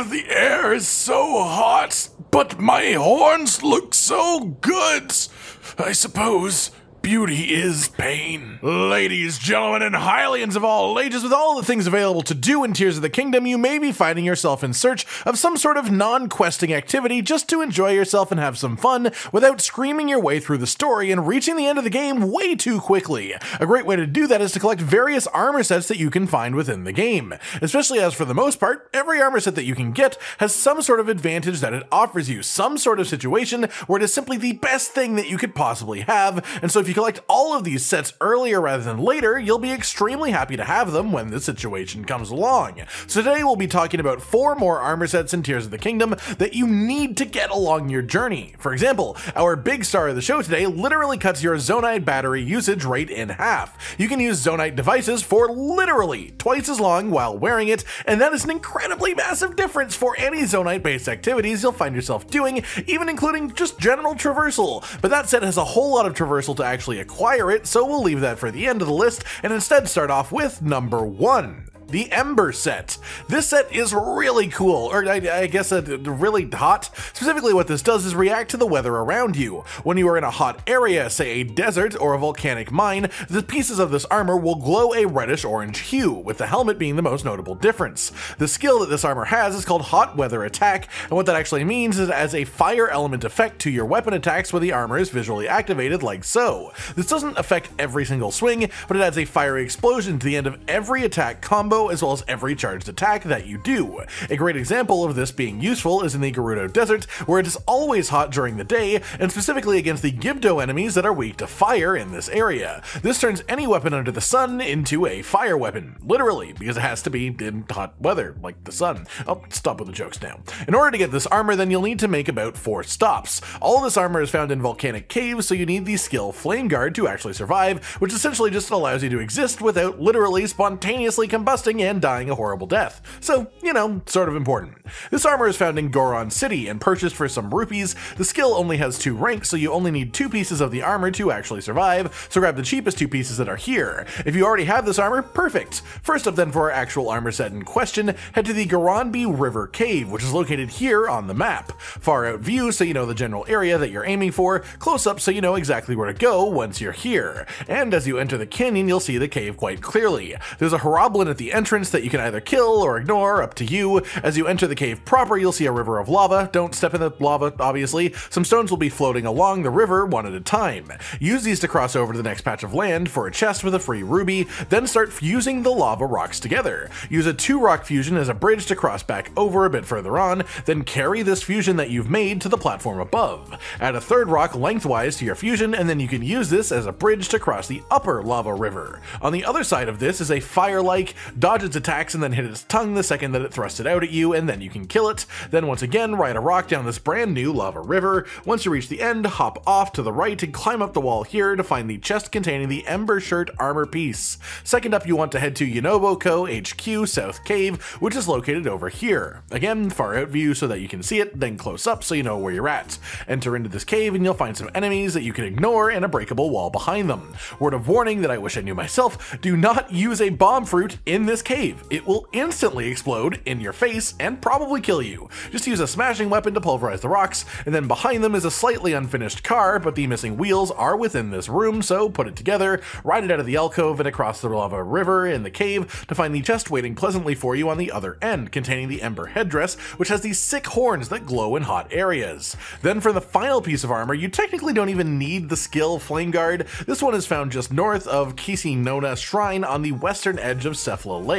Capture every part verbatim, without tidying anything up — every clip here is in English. Ah, the air is so hot, but my horns look so good. I suppose beauty is pain. Ladies, gentlemen, and Hylians of all ages, with all the things available to do in Tears of the Kingdom, you may be finding yourself in search of some sort of non-questing activity just to enjoy yourself and have some fun without screaming your way through the story and reaching the end of the game way too quickly. A great way to do that is to collect various armor sets that you can find within the game, especially as for the most part, every armor set that you can get has some sort of advantage that it offers you, some sort of situation where it is simply the best thing that you could possibly have, and so if you collect all of these sets earlier rather than later, you'll be extremely happy to have them when the situation comes along. So today we'll be talking about four more armor sets in Tears of the Kingdom that you need to get along your journey. For example, our big star of the show today literally cuts your Zonai battery usage rate in half. You can use Zonai devices for literally twice as long while wearing it, and that is an incredibly massive difference for any Zonai-based activities you'll find yourself doing, even including just general traversal. But that set has a whole lot of traversal to actually acquire it, so we'll leave that for the end of the list and instead start off with number one. The Ember set. This set is really cool, or I, I guess uh, really hot. Specifically what this does is react to the weather around you. When you are in a hot area, say a desert or a volcanic mine, the pieces of this armor will glow a reddish-orange hue, with the helmet being the most notable difference. The skill that this armor has is called Hot Weather Attack, and what that actually means is it adds a fire element effect to your weapon attacks where the armor is visually activated like so. This doesn't affect every single swing, but it adds a fiery explosion to the end of every attack combo as well as every charged attack that you do. A great example of this being useful is in the Gerudo Desert, where it is always hot during the day, and specifically against the Gibdo enemies that are weak to fire in this area. This turns any weapon under the sun into a fire weapon, literally, because it has to be in hot weather, like the sun. I'll stop with the jokes now. In order to get this armor, then you'll need to make about four stops. All of this armor is found in volcanic caves, so you need the skill Flame Guard to actually survive, which essentially just allows you to exist without literally spontaneously combusting and dying a horrible death. So, you know, sort of important. This armor is found in Goron City and purchased for some rupees. The skill only has two ranks, so you only need two pieces of the armor to actually survive, so grab the cheapest two pieces that are here. If you already have this armor, perfect. First up then, for our actual armor set in question, head to the Goronbi River Cave, which is located here on the map. Far out view, so you know the general area that you're aiming for. Close up, so you know exactly where to go once you're here. And as you enter the canyon, you'll see the cave quite clearly. There's a Horoblin at the end entrance that you can either kill or ignore, up to you. As you enter the cave proper, you'll see a river of lava. Don't step in the lava, obviously. Some stones will be floating along the river one at a time. Use these to cross over to the next patch of land for a chest with a free ruby, then start fusing the lava rocks together. Use a two rock fusion as a bridge to cross back over a bit further on, then carry this fusion that you've made to the platform above. Add a third rock lengthwise to your fusion, and then you can use this as a bridge to cross the upper lava river. On the other side of this is a fire-like, dodge its attacks and then hit its tongue the second that it thrusts it out at you, and then you can kill it. Then once again, ride a rock down this brand new lava river. Once you reach the end, hop off to the right and climb up the wall here to find the chest containing the Ember Shirt armor piece. Second up, you want to head to Yunobo Co H Q South Cave, which is located over here. Again, far out view so that you can see it, then close up so you know where you're at. Enter into this cave and you'll find some enemies that you can ignore and a breakable wall behind them. Word of warning that I wish I knew myself, do not use a bomb fruit in this cave. It will instantly explode in your face and probably kill you. Just use a smashing weapon to pulverize the rocks, and then behind them is a slightly unfinished car, but the missing wheels are within this room, so put it together, ride it out of the alcove and across the lava river in the cave to find the chest waiting pleasantly for you on the other end, containing the Ember headdress, which has these sick horns that glow in hot areas. Then for the final piece of armor, you technically don't even need the skill Flame Guard. This one is found just north of Kisi Nona Shrine on the western edge of Cephalo Lake.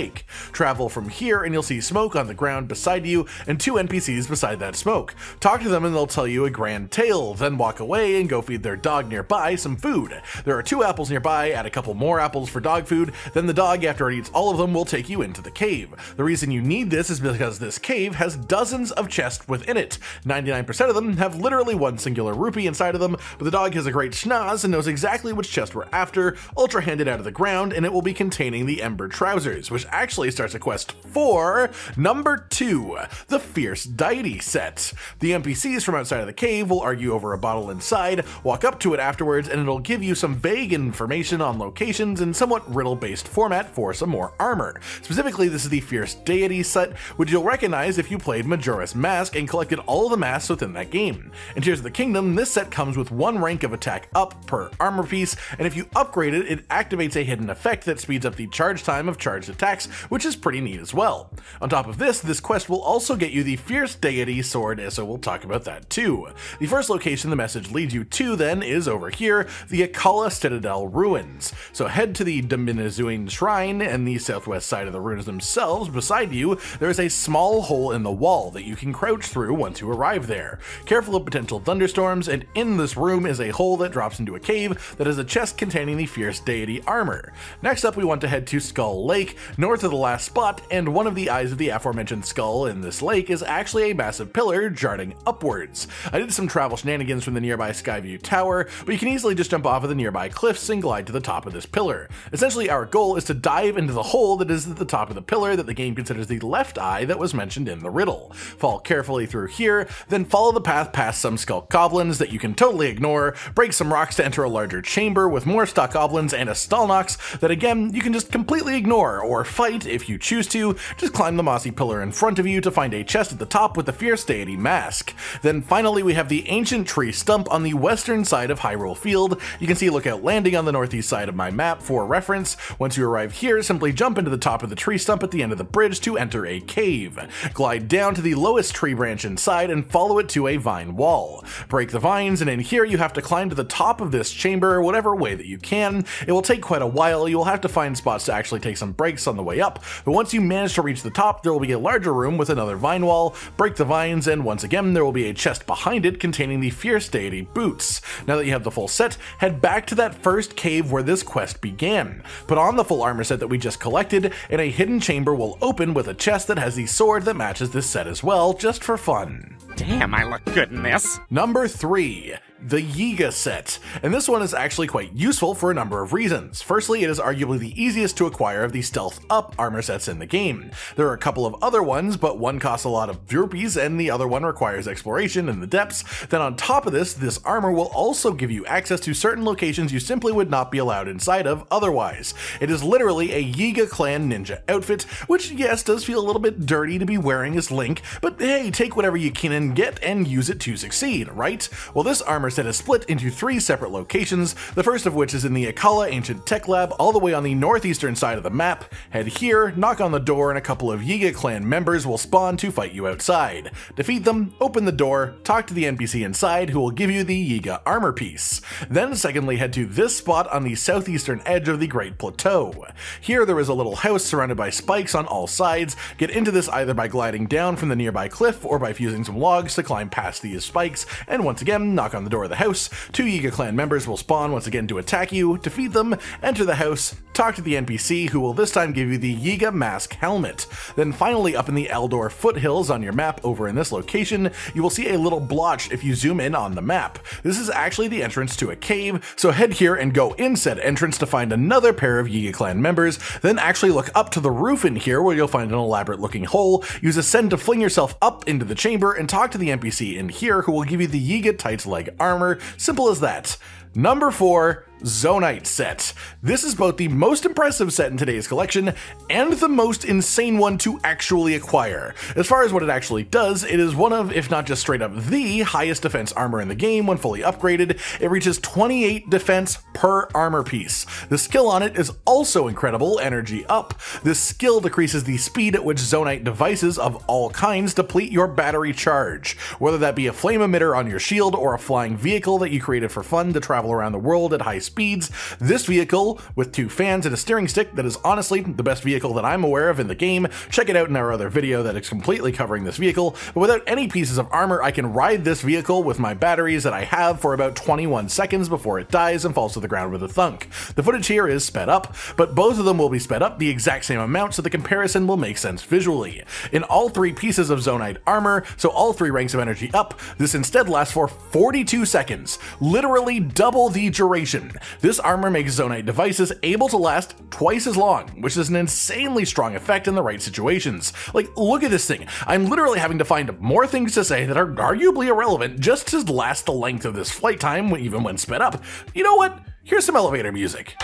Travel from here and you'll see smoke on the ground beside you and two N P Cs beside that smoke. Talk to them and they'll tell you a grand tale, then walk away and go feed their dog nearby some food. There are two apples nearby, add a couple more apples for dog food, then the dog, after it eats all of them, will take you into the cave. The reason you need this is because this cave has dozens of chests within it. ninety-nine percent of them have literally one singular rupee inside of them, but the dog has a great schnoz and knows exactly which chest we're after. Ultra hand it out of the ground and it will be containing the Ember trousers, Ruins, which actually starts a quest for number two, the Fierce Deity Set. The N P Cs from outside of the cave will argue over a bottle inside, walk up to it afterwards, and it'll give you some vague information on locations in somewhat riddle-based format for some more armor. Specifically, this is the Fierce Deity Set, which you'll recognize if you played Majora's Mask and collected all the masks within that game. In Tears of the Kingdom, this set comes with one rank of attack up per armor piece, and if you upgrade it, it activates a hidden effect that speeds up the charge time of charged attacks, which is pretty neat as well. On top of this, this quest will also get you the Fierce Deity Sword, so we'll talk about that too. The first location the message leads you to, then, is over here, the Akala Citadel Ruins. So head to the Dominizuin Shrine, and the southwest side of the ruins themselves, beside you, there is a small hole in the wall that you can crouch through once you arrive there. Careful of potential thunderstorms, and in this room is a hole that drops into a cave that has a chest containing the Fierce Deity armor. Next up, we want to head to Skull Lake, north of the last spot, and one of the eyes of the aforementioned skull in this lake is actually a massive pillar jarting upwards. I did some travel shenanigans from the nearby Skyview Tower, but you can easily just jump off of the nearby cliffs and glide to the top of this pillar. Essentially, our goal is to dive into the hole that is at the top of the pillar that the game considers the left eye that was mentioned in the riddle. Fall carefully through here, then follow the path past some skull goblins that you can totally ignore, break some rocks to enter a larger chamber with more stock goblins and a Stalnox that again you can just completely ignore or fight if you choose to. Just climb the mossy pillar in front of you to find a chest at the top with the Fierce Deity mask. Then finally we have the ancient tree stump on the western side of Hyrule Field. You can see Lookout Landing on the northeast side of my map for reference. Once you arrive here, simply jump into the top of the tree stump at the end of the bridge to enter a cave. Glide down to the lowest tree branch inside and follow it to a vine wall. Break the vines, and in here you have to climb to the top of this chamber whatever way that you can. It will take quite a while, you will have to find spots to actually take some breaks on the way up, but once you manage to reach the top there will be a larger room with another vine wall. Break the vines, and once again there will be a chest behind it containing the Fierce Deity boots. Now that you have the full set, head back to that first cave where this quest began. Put on the full armor set that we just collected, and a hidden chamber will open with a chest that has the sword that matches this set as well, just for fun. Damn, I look good in this! Number three. The Yiga set, and this one is actually quite useful for a number of reasons. Firstly, it is arguably the easiest to acquire of the stealth up armor sets in the game. There are a couple of other ones, but one costs a lot of rupees and the other one requires exploration in the depths. Then on top of this, this armor will also give you access to certain locations you simply would not be allowed inside of otherwise. It is literally a Yiga Clan ninja outfit, which yes, does feel a little bit dirty to be wearing as Link, but hey, take whatever you can and get and use it to succeed, right? Well, this armor set is split into three separate locations, the first of which is in the Akala Ancient Tech Lab all the way on the northeastern side of the map. Head here, knock on the door, and a couple of Yiga Clan members will spawn to fight you outside. Defeat them, open the door, talk to the N P C inside who will give you the Yiga armor piece. Then secondly, head to this spot on the southeastern edge of the Great Plateau. Here there is a little house surrounded by spikes on all sides. Get into this either by gliding down from the nearby cliff or by fusing some logs to climb past these spikes, and once again knock on the door of the house. Two Yiga Clan members will spawn once again to attack you. Defeat them, enter the house, talk to the N P C who will this time give you the Yiga Mask Helmet. Then finally, up in the Eldor Foothills on your map over in this location, you will see a little blotch if you zoom in on the map. This is actually the entrance to a cave, so head here and go in said entrance to find another pair of Yiga Clan members, then actually look up to the roof in here where you'll find an elaborate looking hole. Use Ascend to fling yourself up into the chamber and talk to the N P C in here who will give you the Yiga Tights Leg Armor. Armor, simple as that. Number four, Zonaite set. This is both the most impressive set in today's collection and the most insane one to actually acquire. As far as what it actually does, it is one of, if not just straight up the highest defense armor in the game when fully upgraded. It reaches twenty-eight defense per armor piece. The skill on it is also incredible, energy up. This skill decreases the speed at which Zonaite devices of all kinds deplete your battery charge, whether that be a flame emitter on your shield or a flying vehicle that you created for fun to travel around the world at high speed. speeds. This vehicle, with two fans and a steering stick that is honestly the best vehicle that I'm aware of in the game, check it out in our other video that is completely covering this vehicle, but without any pieces of armor I can ride this vehicle with my batteries that I have for about twenty-one seconds before it dies and falls to the ground with a thunk. The footage here is sped up, but both of them will be sped up the exact same amount so the comparison will make sense visually. In all three pieces of Zonite armor, so all three ranks of energy up, this instead lasts for forty-two seconds, literally double double the duration. This armor makes Zonai devices able to last twice as long, which is an insanely strong effect in the right situations. Like, look at this thing. I'm literally having to find more things to say that are arguably irrelevant just to last the length of this flight time even when sped up. You know what? Here's some elevator music.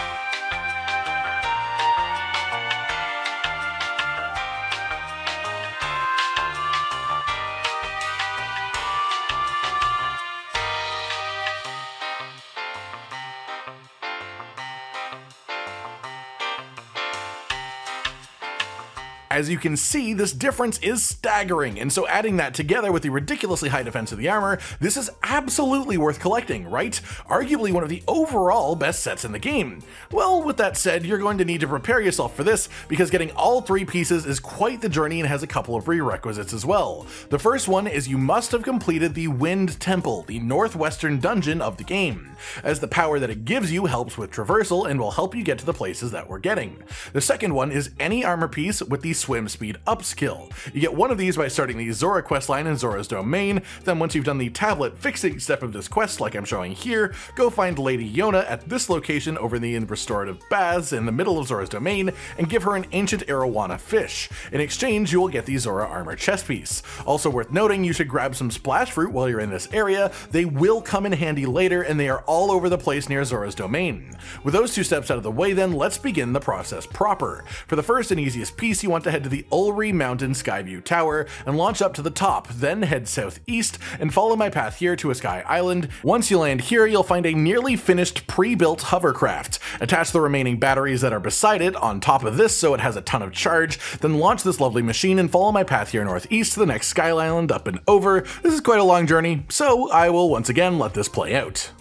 As you can see, this difference is staggering, and so adding that together with the ridiculously high defense of the armor, this is absolutely worth collecting, right? Arguably one of the overall best sets in the game. Well, with that said, you're going to need to prepare yourself for this, because getting all three pieces is quite the journey and has a couple of prerequisites as well. The first one is you must have completed the Wind Temple, the northwestern dungeon of the game, as the power that it gives you helps with traversal and will help you get to the places that we're getting. The second one is any armor piece with the Swim Speed Up skill. You get one of these by starting the Zora questline in Zora's Domain, then once you've done the tablet fixing step of this quest like I'm showing here, go find Lady Yona at this location over in the restorative baths in the middle of Zora's Domain and give her an ancient arowana fish. In exchange, you will get the Zora armor chest piece. Also worth noting, you should grab some splash fruit while you're in this area. They will come in handy later and they are all over the place near Zora's Domain. With those two steps out of the way then, let's begin the process proper. For the first and easiest piece, you want to head to the Ulri Mountain Skyview Tower and launch up to the top, then head southeast and follow my path here to a sky island. Once you land here, you'll find a nearly finished pre-built hovercraft. Attach the remaining batteries that are beside it on top of this so it has a ton of charge, then launch this lovely machine and follow my path here northeast to the next sky island up and over. This is quite a long journey, so I will once again let this play out.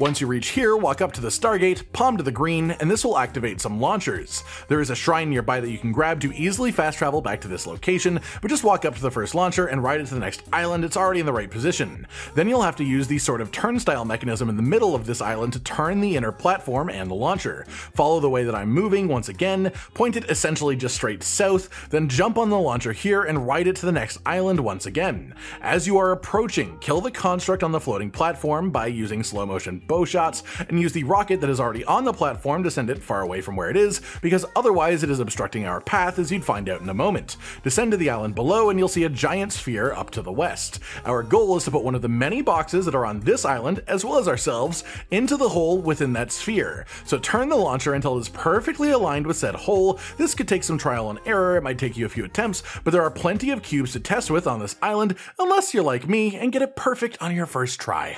Once you reach here, walk up to the Stargate, palm to the green, and this will activate some launchers. There is a shrine nearby that you can grab to easily fast travel back to this location, but just walk up to the first launcher and ride it to the next island. It's already in the right position. Then you'll have to use the sort of turnstile mechanism in the middle of this island to turn the inner platform and the launcher. Follow the way that I'm moving once again, point it essentially just straight south, then jump on the launcher here and ride it to the next island once again. As you are approaching, kill the construct on the floating platform by using slow motion bow shots and use the rocket that is already on the platform to send it far away from where it is, because otherwise it is obstructing our path, as you'd find out in a moment. Descend to the island below and you'll see a giant sphere up to the west. Our goal is to put one of the many boxes that are on this island, as well as ourselves, into the hole within that sphere. So turn the launcher until it is perfectly aligned with said hole. This could take some trial and error, it might take you a few attempts, but there are plenty of cubes to test with on this island, unless you're like me and get it perfect on your first try.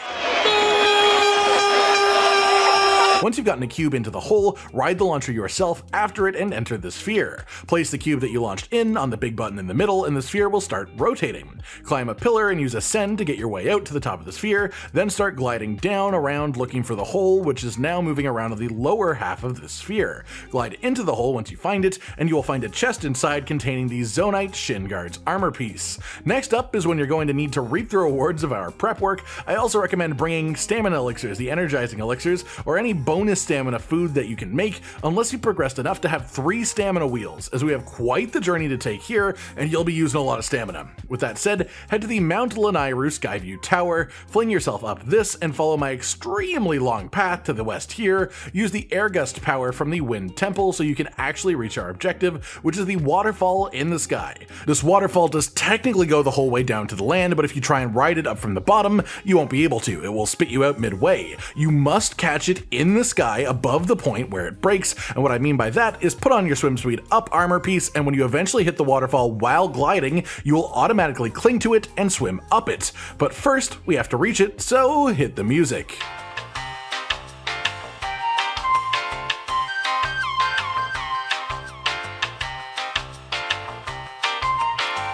Once you've gotten a cube into the hole, ride the launcher yourself after it and enter the sphere. Place the cube that you launched in on the big button in the middle and the sphere will start rotating. Climb a pillar and use ascend to get your way out to the top of the sphere, then start gliding down around looking for the hole, which is now moving around the lower half of the sphere. Glide into the hole once you find it, and you will find a chest inside containing the Zonite Shin Guard's armor piece. Next up is when you're going to need to reap the rewards of our prep work. I also recommend bringing stamina elixirs, the energizing elixirs, or any bonus stamina food that you can make, unless you've progressed enough to have three stamina wheels, as we have quite the journey to take here, and you'll be using a lot of stamina. With that said, head to the Mount Lanayru Skyview Tower, fling yourself up this, and follow my extremely long path to the west here. Use the air gust power from the Wind Temple so you can actually reach our objective, which is the waterfall in the sky. This waterfall does technically go the whole way down to the land, but if you try and ride it up from the bottom, you won't be able to. It will spit you out midway. You must catch it in the the sky above the point where it breaks, and what I mean by that is put on your Swim Speed Up armor piece, and when you eventually hit the waterfall while gliding, you will automatically cling to it and swim up it. But first, we have to reach it, so hit the music.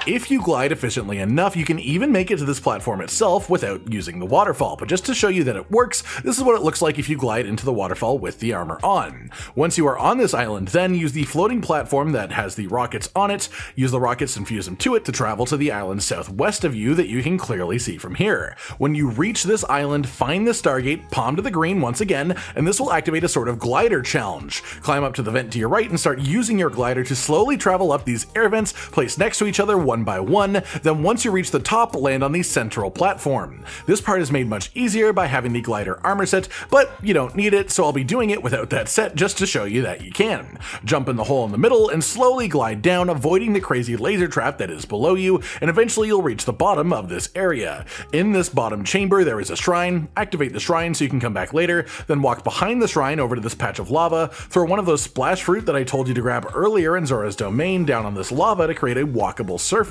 If you glide efficiently enough, you can even make it to this platform itself without using the waterfall, but just to show you that it works, this is what it looks like if you glide into the waterfall with the armor on. Once you are on this island, then use the floating platform that has the rockets on it, use the rockets and fuse them to it to travel to the island southwest of you that you can clearly see from here. When you reach this island, find the Stargate, palm to the green once again, and this will activate a sort of glider challenge. Climb up to the vent to your right and start using your glider to slowly travel up these air vents placed next to each other one by one, then once you reach the top, land on the central platform. This part is made much easier by having the glider armor set, but you don't need it, so I'll be doing it without that set just to show you that you can. Jump in the hole in the middle and slowly glide down, avoiding the crazy laser trap that is below you, and eventually you'll reach the bottom of this area. In this bottom chamber there is a shrine. Activate the shrine so you can come back later, then walk behind the shrine over to this patch of lava, throw one of those splash fruit that I told you to grab earlier in Zora's Domain down on this lava to create a walkable surface.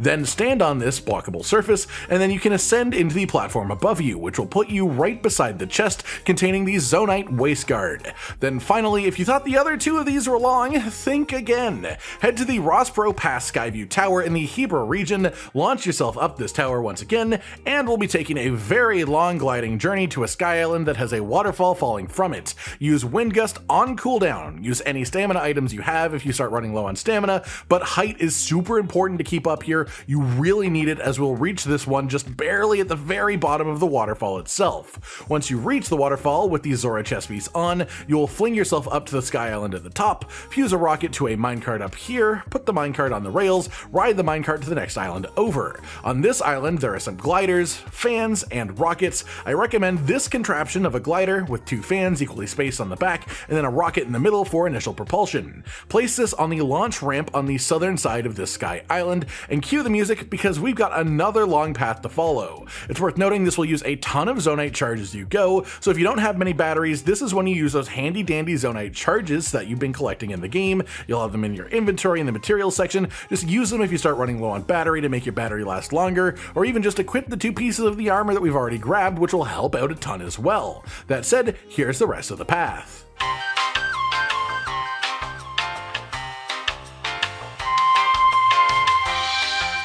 Then stand on this walkable surface, and then you can ascend into the platform above you, which will put you right beside the chest containing the Zonite Waist Guard. Then finally, if you thought the other two of these were long, think again. Head to the Rosbro Pass Skyview Tower in the Hebra region, launch yourself up this tower once again, and we'll be taking a very long gliding journey to a sky island that has a waterfall falling from it. Use Wind Gust on cooldown, use any stamina items you have if you start running low on stamina, but height is super important to keep up here. You really need it as we'll reach this one just barely at the very bottom of the waterfall itself. Once you reach the waterfall with the Zora chest piece on, you'll fling yourself up to the sky island at the top, fuse a rocket to a minecart up here, put the minecart on the rails, ride the minecart to the next island over. On this island there are some gliders, fans, and rockets. I recommend this contraption of a glider with two fans equally spaced on the back and then a rocket in the middle for initial propulsion. Place this on the launch ramp on the southern side of this sky island and cue the music because we've got another long path to follow. It's worth noting this will use a ton of Zonite charge as you go, so if you don't have many batteries, this is when you use those handy dandy Zonite charges that you've been collecting in the game. You'll have them in your inventory in the materials section. Just use them if you start running low on battery to make your battery last longer, or even just equip the two pieces of the armor that we've already grabbed, which will help out a ton as well. That said, here's the rest of the path.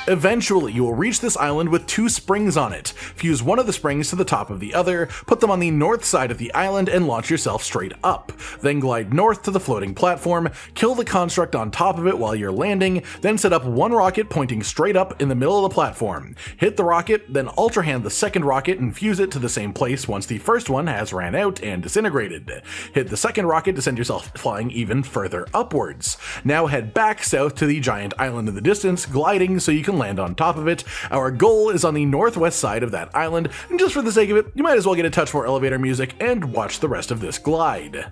Eventually, you will reach this island with two springs on it. Fuse one of the springs to the top of the other, put them on the north side of the island, and launch yourself straight up. Then glide north to the floating platform, kill the construct on top of it while you're landing, then set up one rocket pointing straight up in the middle of the platform. Hit the rocket, then ultra hand the second rocket and fuse it to the same place once the first one has ran out and disintegrated. Hit the second rocket to send yourself flying even further upwards. Now head back south to the giant island in the distance, gliding so you can land on top of it. Our goal is on the northwest side of that island, and just for the sake of it, you might as well get a touch more elevator music and watch the rest of this glide.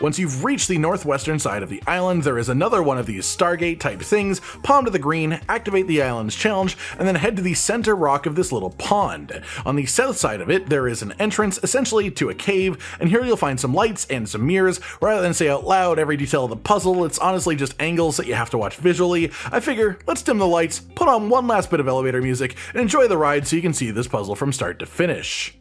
Once you've reached the northwestern side of the island, there is another one of these Stargate type things. Palm to the green, activate the island's challenge, and then head to the center rock of this little pond. On the south side of it, there is an entrance, essentially to a cave, and here you'll find some lights and some mirrors. Rather than say out loud every detail of the puzzle, it's honestly just angles that you have to watch visually. I figure, let's dim the lights, put on one last bit of elevator music, and enjoy the ride so you can see this puzzle from start to finish.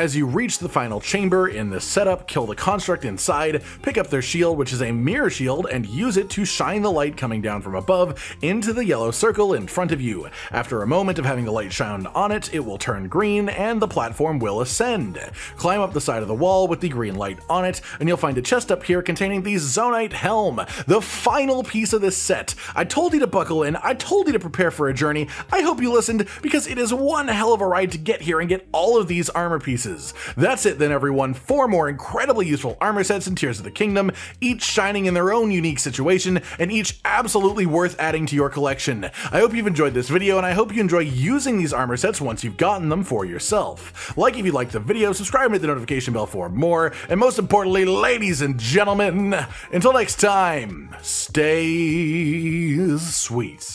As you reach the final chamber in this setup, kill the construct inside, pick up their shield, which is a mirror shield, and use it to shine the light coming down from above into the yellow circle in front of you. After a moment of having the light shine on it, it will turn green and the platform will ascend. Climb up the side of the wall with the green light on it, and you'll find a chest up here containing the Zonite Helm, the final piece of this set. I told you to buckle in, I told you to prepare for a journey. I hope you listened, because it is one hell of a ride to get here and get all of these armor pieces. pieces. That's it then, everyone. Four more incredibly useful armor sets in Tears of the Kingdom, each shining in their own unique situation, and each absolutely worth adding to your collection. I hope you've enjoyed this video, and I hope you enjoy using these armor sets once you've gotten them for yourself. Like if you liked the video, subscribe and hit the notification bell for more, and most importantly, ladies and gentlemen, until next time, stay sweet.